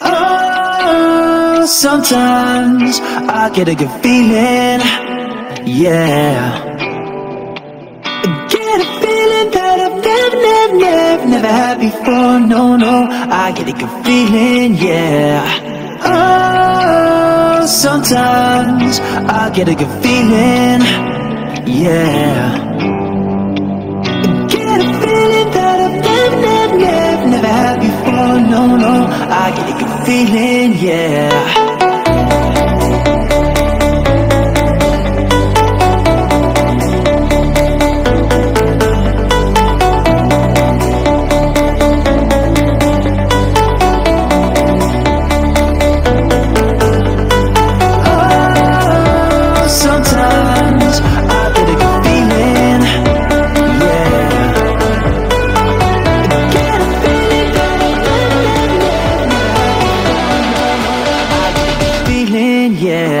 Oh, sometimes I get a good feeling, yeah, I get a feeling that I've never had before. No, no, I get a good feeling, yeah. Oh, sometimes I get a good feeling, yeah, no, no, I get a good feeling, yeah. Oh, sometimes I get a good feeling, yeah. Yeah.